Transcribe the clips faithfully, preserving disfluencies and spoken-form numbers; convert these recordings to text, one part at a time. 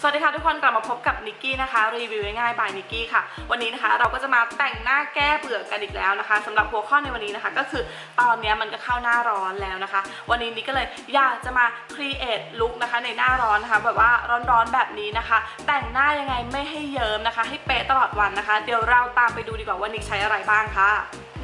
สวัสดีค่ะทุกคนกลับมาพบกับนิกกี้นะคะรีวิวง่ายๆบายนิกกี้ค่ะวันนี้นะคะเราก็จะมาแต่งหน้าแก้เบื่อกันอีกแล้วนะคะสำหรับหัวข้อในวันนี้นะคะก็คือตอนนี้มันก็เข้าหน้าร้อนแล้วนะคะวันนี้นิกก็เลยอยากจะมาครีเอทลุคนะคะในหน้าร้อนนะคะแบบว่าร้อนๆแบบนี้นะคะแต่งหน้ายังไงไม่ให้เยิ้มนะคะให้เป๊ะตลอดวันนะคะเดี๋ยวเราตามไปดูดีกว่าว่านิกใช้อะไรบ้างค่ะ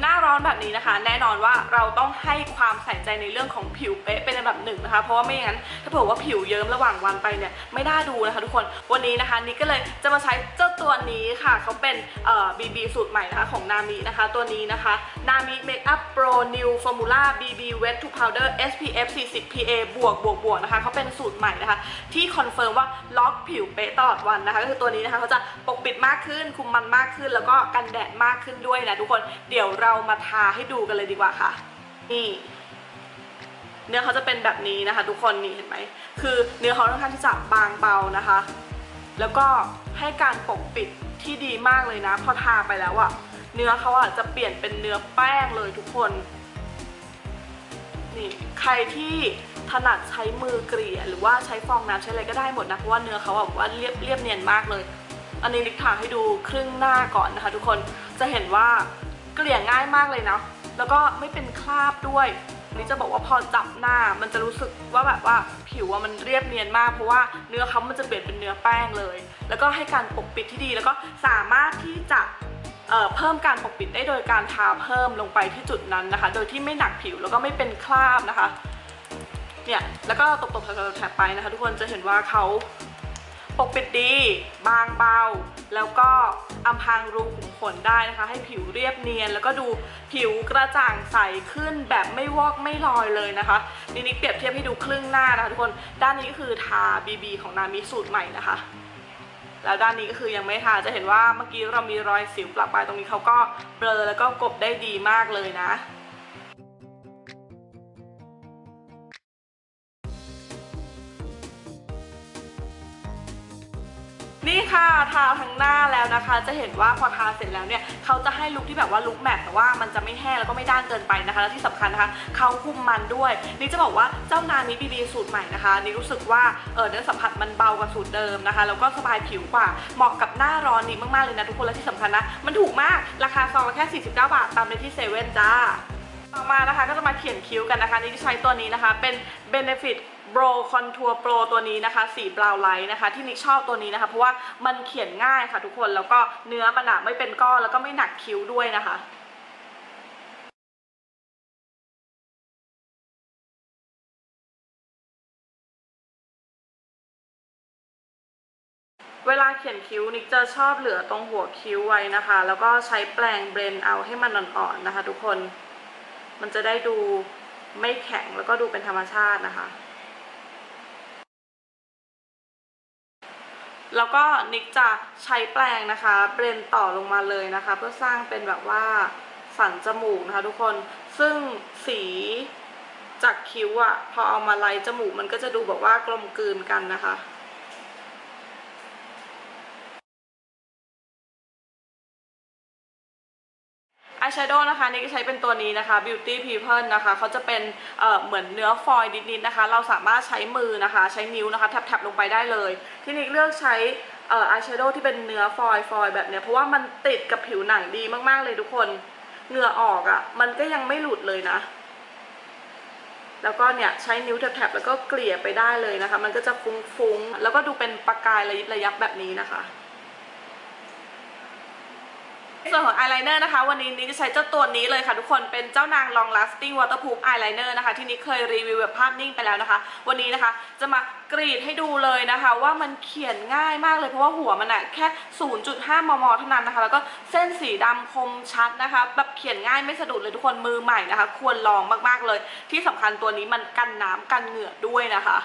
หน้าร้อนแบบนี้นะคะแน่นอนว่าเราต้องให้ความใส่ใจในเรื่องของผิวเป๊ะเป็นอันดับหนึ่งนะคะเพราะว่าไม่งั้นถ้าเผื่อว่าผิวเยิ้มระหว่างวันไปเนี่ยไม่น่าดูนะคะทุกคนวันนี้นะคะนิกก็เลยจะมาใช้เจ้าตัวนี้ค่ะเขาเป็นเอ่อ บี บี สูตรใหม่นะคะของนามินะคะตัวนี้นะคะนามิ Makeup Pro New Formula บี บี Wet to Powder เอส พี เอฟ สี่สิบ พี เอ บวกบวกบวกนะคะเขาเป็นสูตรใหม่นะคะที่คอนเฟิร์มว่าล็อกผิวเป๊ะตลอดวันนะคะก็คือตัวนี้นะคะเขาจะปกปิดมากขึ้นคุมมันมากขึ้นแล้วก็กันแดดมากขึ้นด้วยนะทุกคนเดี๋ยวเรามาทาให้ดูกันเลยดีกว่าค่ะนี่เนื้อเขาจะเป็นแบบนี้นะคะทุกคนนี่เห็นไหมคือเนื้อเขาค่อนข้างที่จะบางเบานะคะแล้วก็ให้การปกปิดที่ดีมากเลยนะพอทาไปแล้วอะเนื้อเขาอะจะเปลี่ยนเป็นเนื้อแป้งเลยทุกคนนี่ใครที่ถนัดใช้มือเกลี่ยหรือว่าใช้ฟองน้ำใช้อะไรก็ได้หมดนะเพราะว่าเนื้อเขาแบบว่าเรียบเรียบเนียนมากเลยอันนี้นิกทาให้ดูครึ่งหน้าก่อนนะคะทุกคนจะเห็นว่าเกลี่ยง่ายมากเลยเนาะแล้วก็ไม่เป็นคราบด้วยนี่จะบอกว่าพอจับหน้ามันจะรู้สึกว่าแบบว่าผิวว่ามันเรียบเนียนมากเพราะว่าเนื้อเขามันจะเปลี่ยนเป็นเนื้อแป้งเลยแล้วก็ให้การปกปิดที่ดีแล้วก็สามารถที่จะเอ่อเพิ่มการปกปิดได้โดยการทาเพิ่มลงไปที่จุดนั้นนะคะโดยที่ไม่หนักผิวแล้วก็ไม่เป็นคราบนะคะเนี่ยแล้วก็ตบๆแถบไปนะคะทุกคนจะเห็นว่าเขาปกปิดดีบางเบาแล้วก็อำพรางรูขุมขนได้นะคะให้ผิวเรียบเนียนแล้วก็ดูผิวกระจ่างใสขึ้นแบบไม่วอกไม่ลอยเลยนะคะนี่นิกเปรียบเทียบให้ดูครึ่งหน้านะคะทุกคนด้านนี้ก็คือทา บี บี ของนามิสูตรใหม่นะคะแล้วด้านนี้ก็คือยังไม่ทาจะเห็นว่าเมื่อกี้เรามีรอยสิวปลักปลายตรงนี้เขาก็เบลอแล้วก็กลบได้ดีมากเลยนะนี่ค่ะทาทั้งหน้าแล้วนะคะจะเห็นว่าพอทาเสร็จแล้วเนี่ยเขาจะให้ลุคที่แบบว่าลุคแมทแต่ว่ามันจะไม่แห้งแล้วก็ไม่ด้านเกินไปนะคะและที่สำคัญนะคะเขาคุมมันด้วยนี่จะบอกว่าเจ้านามิ บี บี สูตรใหม่นะคะนี่รู้สึกว่าเออเนื้อสัมผัสมันเบากว่าสูตรเดิมนะคะแล้วก็สบายผิวกว่าเหมาะกับหน้าร้อนนี้มากๆเลยนะทุกคนและที่สำคัญนะมันถูกมากราคาซองแค่สี่สิบเก้าบาทตามในที่เซเว่นจ้าต่อมานะคะก็จะมาเขียนคิ้วกันนะคะนี่ใช้ตัวนี้นะคะเป็น Benefit Brow Contour Pro ตัวนี้นะคะสี Brow Light นะคะที่นิกชอบตัวนี้นะคะเพราะว่ามันเขียนง่ายค่ะทุกคนแล้วก็เนื้อมันหนาไม่เป็นก้อนแล้วก็ไม่หนักคิ้วด้วยนะคะเวลาเขียนคิ้วนิกจะชอบเหลือตรงหัวคิ้วไว้นะคะแล้วก็ใช้แปรงเบลนเอาให้มันอ่อนๆนะคะทุกคนมันจะได้ดูไม่แข็งแล้วก็ดูเป็นธรรมชาตินะคะแล้วก็นิกจะใช้แปรงนะคะเบลนต่อลงมาเลยนะคะเพื่อสร้างเป็นแบบว่าสันจมูกนะคะทุกคนซึ่งสีจากคิ้วอะพอเอามาไล่จมูกมันก็จะดูแบบว่ากลมกลืนกันนะคะอายแชโดว์นะคะนี่ก็ใช้เป็นตัวนี้นะคะ Beauty People นะคะเขาจะเป็นเอ่อเหมือนเนื้อฟอยล์นิดๆนะคะเราสามารถใช้มือนะคะใช้นิ้วนะคะแทบๆลงไปได้เลยที่นิกเลือกใช้เอ่ออายแชโดว์ที่เป็นเนื้อฟอยล์ฟอยล์แบบเนี้ยเพราะว่ามันติดกับผิวหนังดีมากๆเลยทุกคนเหงื่อออกอ่ะมันก็ยังไม่หลุดเลยนะแล้วก็เนี่ยใช้นิ้วแทบๆแล้วก็เกลี่ยไปได้เลยนะคะมันก็จะฟุ้งๆแล้วก็ดูเป็นประกายระยิบระยับแบบนี้นะคะส่วนของอายไลเนอร์นะคะวันนี้นิกจะใช้เจ้าตัวนี้เลยค่ะทุกคนเป็นเจ้านาง long lasting waterproof eyeliner นะคะที่นิกเคยรีวิวแบบภาพนิ่งไปแล้วนะคะวันนี้นะคะจะมากรีดให้ดูเลยนะคะว่ามันเขียนง่ายมากเลยเพราะว่าหัวมันอะแค่ ศูนย์จุดห้า มมเท่านั้นนะคะแล้วก็เส้นสีดำคมชัดนะคะแบบเขียนง่ายไม่สะดุดเลยทุกคนมือใหม่นะคะควรลองมากๆเลยที่สำคัญตัวนี้มันกันน้ำกันเหงื่อด้วยนะคะ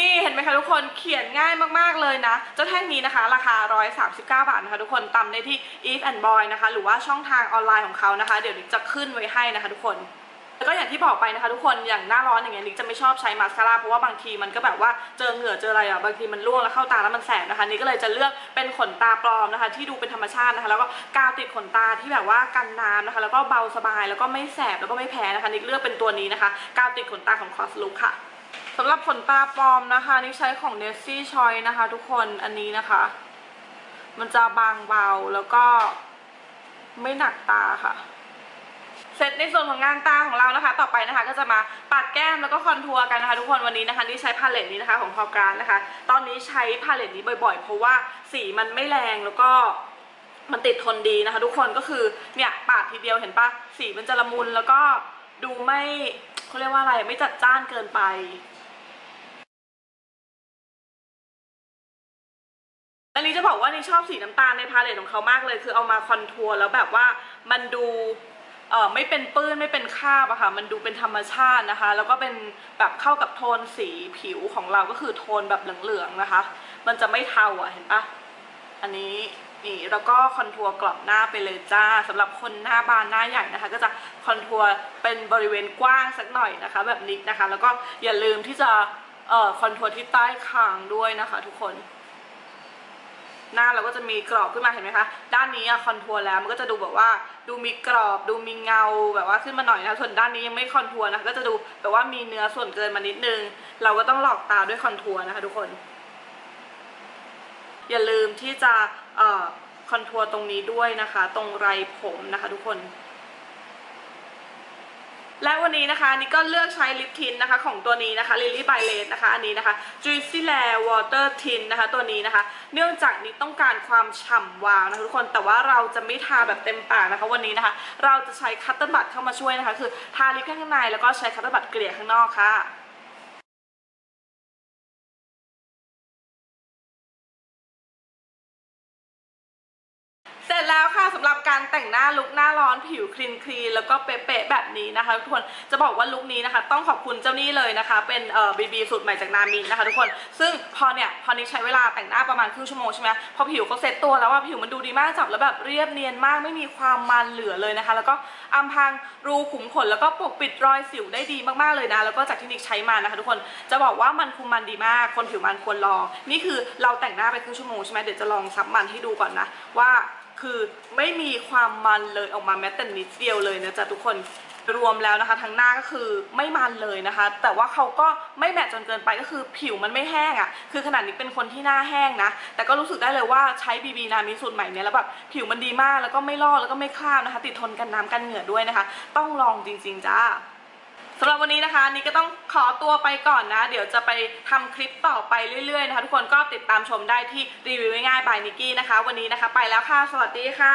นี่เห็นไหมคะทุกคนเขียนง่ายมากๆเลยนะเจ้าแท่งนี้นะคะราคาหนึ่งร้อยสามสิบเก้าบาทนะคะทุกคนตามได้ที่ Eve and Boy นะคะหรือว่าช่องทางออนไลน์ของเขานะคะเดี๋ยวนิกจะขึ้นไว้ให้นะคะทุกคน แล้วก็อย่างที่บอกไปนะคะทุกคนอย่างหน้าร้อนอย่างเงี้ยนิกจะไม่ชอบใช้มาสคาร่าเพราะว่าบางทีมันก็แบบว่าเจอเหงื่อเจออะไรอ่ะบางทีมันร่วงแล้วเข้าตาแล้วมันแสบนะคะนิกก็เลยจะเลือกเป็นขนตาปลอมนะคะที่ดูเป็นธรรมชาตินะคะแล้วก็กาวติดขนตาที่แบบว่ากันน้ำนะคะแล้วก็เบาสบายแล้วก็ไม่แสบแล้วก็ไม่แพ้นะคะนิกเลือกเป็นตัวนี้นะคะกาวติดขนตาของ Cross-look ค่ะสำหรับขนตาปลอมนะคะนิกใช้ของ Desi Choice นะคะทุกคนอันนี้นะคะมันจะบางเบาแล้วก็ไม่หนักตาค่ะเสร็จในส่วนของงานตาของเรานะคะต่อไปนะคะก็จะมาปาดแก้มแล้วก็คอนทัวร์กันนะคะทุกคนวันนี้นะคะนี่ใช้พาเลตนี้นะคะของพอการนะคะตอนนี้ใช้พาเลตนี้บ่อยๆเพราะว่าสีมันไม่แรงแล้วก็มันติดทนดีนะคะทุกคนก็คือเนี่ยปาดทีเดียวเห็นปะสีมันจะละมุนแล้วก็ดูไม่เขาเรียกว่าอะไรไม่จัดจ้านเกินไปอันนี้จะบอกว่านี่ชอบสีน้ำตาลในพาเลตของเขามากเลยคือเอามาคอนทัวร์แล้วแบบว่ามันดูเอ่อไม่เป็นปื้นไม่เป็นคราบอะค่ะมันดูเป็นธรรมชาตินะคะแล้วก็เป็นแบบเข้ากับโทนสีผิวของเราก็คือโทนแบบเหลืองๆนะคะมันจะไม่เทาอะเห็นปะอันนี้นี่แล้วก็คอนทัวร์กรอบหน้าไปเลยจ้าสำหรับคนหน้าบานหน้าใหญ่นะคะก็จะคอนทัวร์เป็นบริเวณกว้างสักหน่อยนะคะแบบนี้นะคะแล้วก็อย่าลืมที่จะเอ่อคอนทัวร์ที่ใต้คางด้วยนะคะทุกคนหน้าเราก็จะมีกรอบขึ้นมาเห็นไหมคะด้านนี้อะคอนทัวร์แล้วมันก็จะดูแบบว่าดูมีกรอบดูมีเงาแบบว่าขึ้นมาหน่อยนะส่วนด้านนี้ยังไม่คอนทัวร์นะก็จะดูแบบว่ามีเนื้อส่วนเกินมานิดนึงเราก็ต้องหลอกตาด้วยคอนทัวร์นะคะทุกคนอย่าลืมที่จะเอ่อคอนทัวร์ตรงนี้ด้วยนะคะตรงไรผมนะคะทุกคนและวันนี้นะคะนี่ก็เลือกใช้ลิปทินนะคะของตัวนี้นะคะ Lily by Late นะคะอันนี้นะคะ Juicy Layer Water Tint นะคะตัวนี้นะคะเนื่องจากนี่ต้องการความฉ่ำวาวนะคะทุกคนแต่ว่าเราจะไม่ทาแบบเต็มปากนะคะวันนี้นะคะเราจะใช้คัตเตอร์บัดเข้ามาช่วยนะคะคือทาลิปข้างในแล้วก็ใช้คัตเตอร์บัดเกลี่ยข้างนอกค่ะเสร็จแล้วค่ะสำหรับการแต่งหน้าลุคหน้าร้อนผิวคลีนคลีนแล้วก็เป๊ะๆแบบนี้นะคะทุกคนจะบอกว่าลุคนี้นะคะต้องขอบคุณเจ้านี่เลยนะคะเป็นเอ่อบีบีสูตรใหม่จากนามินนะคะทุกคนซึ่งพอเนี่ยพอนี้ใช้เวลาแต่งหน้าประมาณครึ่งชั่วโมงใช่ไหมพอผิวเขาเซ็ตตัวแล้วว่าผิวมันดูดีมากจับแล้วแบบเรียบเนียนมากไม่มีความมันเหลือเลยนะคะแล้วก็อำพรางรูขุมขนแล้วก็ปกปิดรอยสิวได้ดีมากๆเลยนะแล้วก็จากที่นิกใช้มานะคะทุกคนจะบอกว่ามันคุมมันดีมากคนผิวมันควรลองนี่คือเราแต่งหน้าไปครึ่งชั่วโมงใช่ไหมเดี๋ยวจะลองซับมันให้ดูก่อนนะว่าคือไม่มีความมันเลยออกมาแม้แต่นิดเดียวเลยนะจ๊ะทุกคนรวมแล้วนะคะทั้งหน้าก็คือไม่มันเลยนะคะแต่ว่าเขาก็ไม่แมตต์จนเกินไปก็คือผิวมันไม่แห้งอ่ะคือขนาดนี้เป็นคนที่หน้าแห้งนะแต่ก็รู้สึกได้เลยว่าใช้ บี บี นามิสูตรใหม่เนี่ยแล้วแบบผิวมันดีมากแล้วก็ไม่ลอกแล้วก็ไม่คราบนะคะติดทนกันน้ำกันเหงื่อด้วยนะคะต้องลองจริงๆจ้าสำหรับวันนี้นะคะนี่ก็ต้องขอตัวไปก่อนนะเดี๋ยวจะไปทำคลิปต่อไปเรื่อยๆนะคะทุกคนก็ติดตามชมได้ที่รีวิวง่ายๆ by นิกกี้นะคะวันนี้นะคะไปแล้วค่ะสวัสดีค่ะ